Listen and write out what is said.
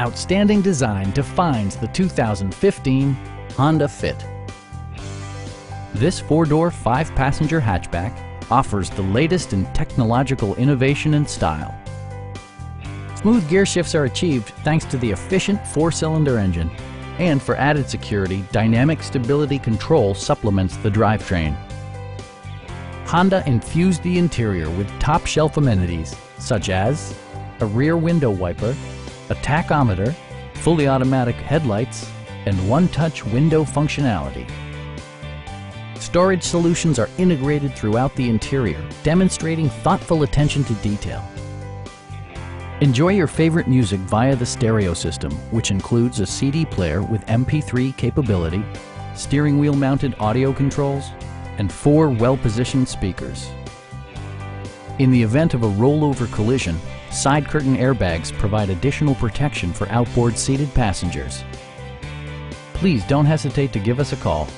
outstanding design defines the 2015 Honda Fit. This four-door, five-passenger hatchback offers the latest in technological innovation and style. Smooth gear shifts are achieved thanks to the efficient four-cylinder engine. And for added security, dynamic stability control supplements the drivetrain. Honda infused the interior with top-shelf amenities such as a rear window wiper, a tachometer, fully automatic headlights, and one-touch window functionality. Storage solutions are integrated throughout the interior, demonstrating thoughtful attention to detail. Enjoy your favorite music via the stereo system, which includes a CD player with MP3 capability, steering wheel mounted audio controls, and four well-positioned speakers. In the event of a rollover collision, side curtain airbags provide additional protection for outboard seated passengers. Please don't hesitate to give us a call.